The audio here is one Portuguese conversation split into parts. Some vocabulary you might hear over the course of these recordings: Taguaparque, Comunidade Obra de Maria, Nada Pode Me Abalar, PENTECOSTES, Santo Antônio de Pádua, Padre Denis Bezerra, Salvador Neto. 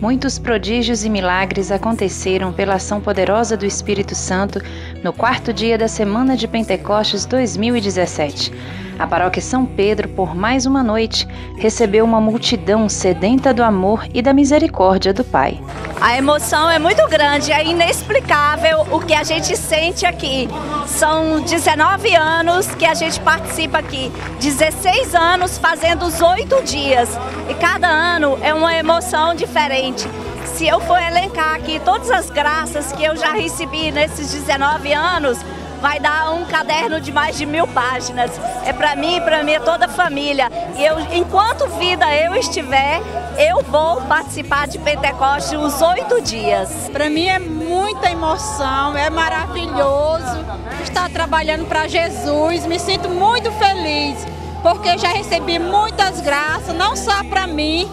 Muitos prodígios e milagres aconteceram pela ação poderosa do Espírito Santo no quarto dia da Semana de Pentecostes 2017. A Paróquia São Pedro, por mais uma noite, recebeu uma multidão sedenta do amor e da misericórdia do Pai. A emoção é muito grande, é inexplicável o que a gente sente aqui. São 19 anos que a gente participa aqui, 16 anos fazendo os 8 dias. E cada ano é uma emoção diferente. Se eu for elencar aqui todas as graças que eu já recebi nesses 19 anos, vai dar um caderno de mais de 1000 páginas. É para mim e para minha toda a família. E eu, enquanto vida eu estiver, eu vou participar de Pentecostes os 8 dias. Para mim é muita emoção, é maravilhoso estar trabalhando para Jesus. Me sinto muito feliz, porque já recebi muitas graças, não só para mim,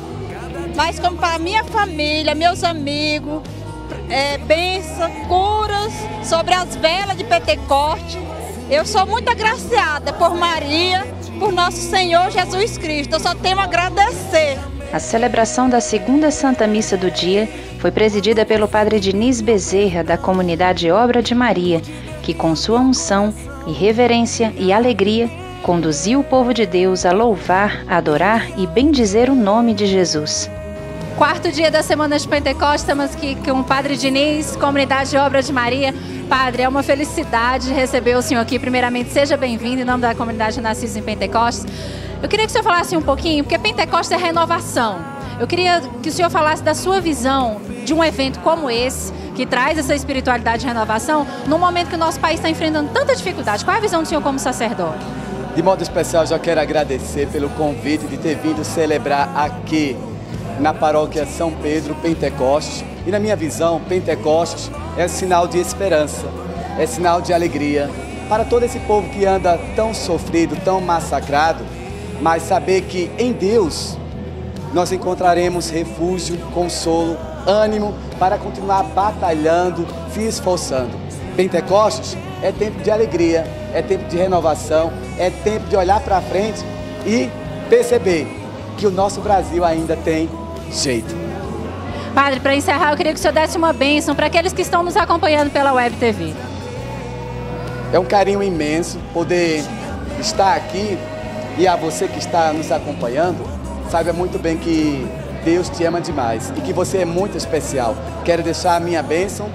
mas como para minha família, meus amigos, bênçãos, curas, sobre as velas de Pentecostes. Eu sou muito agraciada por Maria, por nosso Senhor Jesus Cristo. Eu só tenho a agradecer. A celebração da segunda Santa Missa do dia foi presidida pelo Padre Denis Bezerra, da Comunidade Obra de Maria, que com sua unção e reverência e alegria, conduziu o povo de Deus a louvar, adorar e bendizer o nome de Jesus. Quarto dia da Semana de Pentecostes, estamos aqui com o Padre Denis, Comunidade Obra de Maria. Padre, é uma felicidade receber o senhor aqui. Primeiramente, seja bem-vindo em nome da Comunidade Nascidos em Pentecostes. Eu queria que o senhor falasse um pouquinho, porque Pentecostes é renovação. Eu queria que o senhor falasse da sua visão de um evento como esse, que traz essa espiritualidade de renovação, num momento que o nosso país está enfrentando tanta dificuldade. Qual é a visão do senhor como sacerdote? De modo especial, já quero agradecer pelo convite de ter vindo celebrar aqui, na Paróquia São Pedro, Pentecostes. E na minha visão, Pentecostes é sinal de esperança, é sinal de alegria para todo esse povo que anda tão sofrido, tão massacrado, mas saber que em Deus nós encontraremos refúgio, consolo, ânimo para continuar batalhando, se esforçando. Pentecostes é tempo de alegria, é tempo de renovação, é tempo de olhar para frente e perceber que o nosso Brasil ainda tem jeito. Padre, para encerrar, eu queria que o senhor desse uma bênção para aqueles que estão nos acompanhando pela Web TV. É um carinho imenso poder estar aqui. E a você que está nos acompanhando, saiba muito bem que Deus te ama demais e que você é muito especial. Quero deixar a minha bênção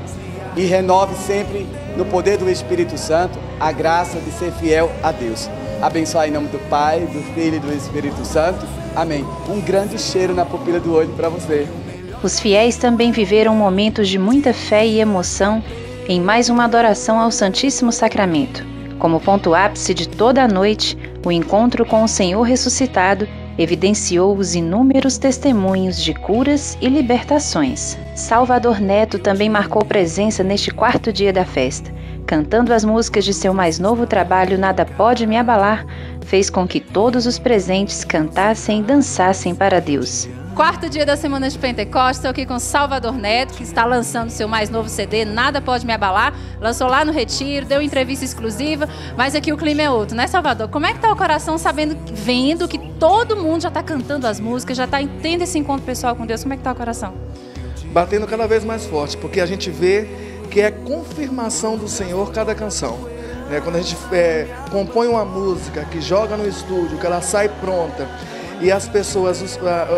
e renove sempre, no poder do Espírito Santo, a graça de ser fiel a Deus. Abençoe em nome do Pai, do Filho e do Espírito Santo. Amém. Um grande cheiro na pupila do olho para você. Os fiéis também viveram momentos de muita fé e emoção em mais uma adoração ao Santíssimo Sacramento. Como ponto ápice de toda a noite, o encontro com o Senhor ressuscitado evidenciou os inúmeros testemunhos de curas e libertações. Salvador Neto também marcou presença neste quarto dia da festa. Cantando as músicas de seu mais novo trabalho, Nada Pode Me Abalar, fez com que todos os presentes cantassem e dançassem para Deus. Quarto dia da Semana de Pentecostes, estou aqui com Salvador Neto, que está lançando seu mais novo CD, Nada Pode Me Abalar. Lançou lá no Retiro, deu entrevista exclusiva, mas aqui o clima é outro, né, Salvador? Como é que está o coração sabendo, vendo que todo mundo já está cantando as músicas, já está tendo esse encontro pessoal com Deus? Como é que está o coração? Batendo cada vez mais forte, porque a gente vê que é confirmação do Senhor cada canção. Quando a gente compõe uma música, que joga no estúdio, que ela sai pronta, e as pessoas,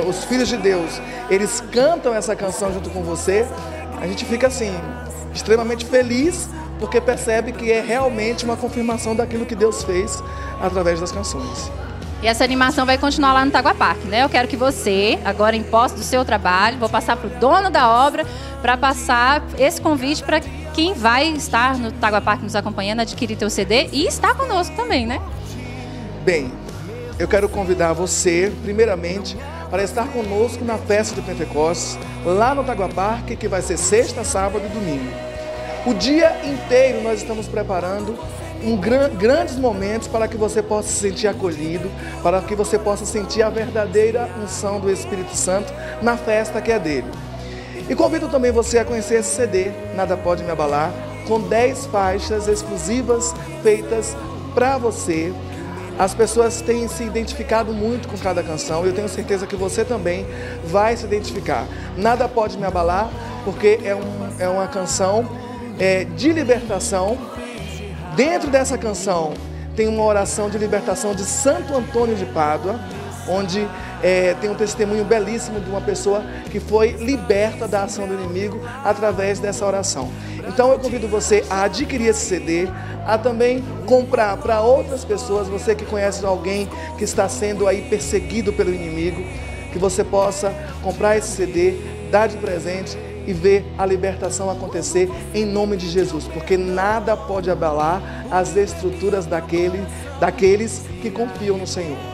os filhos de Deus, eles cantam essa canção junto com você, a gente fica assim, extremamente feliz, porque percebe que é realmente uma confirmação daquilo que Deus fez através das canções. E essa animação vai continuar lá no Taguaparque, né? Eu quero que você, agora em posse do seu trabalho, vou passar para o dono da obra, para passar esse convite para quem vai estar no Taguaparque nos acompanhando, adquirir teu CD e estar conosco também, né? Bem, eu quero convidar você, primeiramente, para estar conosco na festa de Pentecostes, lá no Taguaparque, que vai ser sexta, sábado e domingo. O dia inteiro nós estamos preparando grandes momentos para que você possa se sentir acolhido, para que você possa sentir a verdadeira unção do Espírito Santo na festa que é dele. E convido também você a conhecer esse CD, Nada Pode Me Abalar, com 10 faixas exclusivas feitas para você, As pessoas têm se identificado muito com cada canção, eu tenho certeza que você também vai se identificar. Nada Pode Me Abalar, porque é uma canção de libertação. Dentro dessa canção tem uma oração de libertação de Santo Antônio de Pádua, onde tem um testemunho belíssimo de uma pessoa que foi liberta da ação do inimigo através dessa oração. Então eu convido você a adquirir esse CD, a também comprar para outras pessoas, você que conhece alguém que está sendo aí perseguido pelo inimigo, que você possa comprar esse CD, dar de presente e ver a libertação acontecer em nome de Jesus, porque nada pode abalar as estruturas daqueles que confiam no Senhor.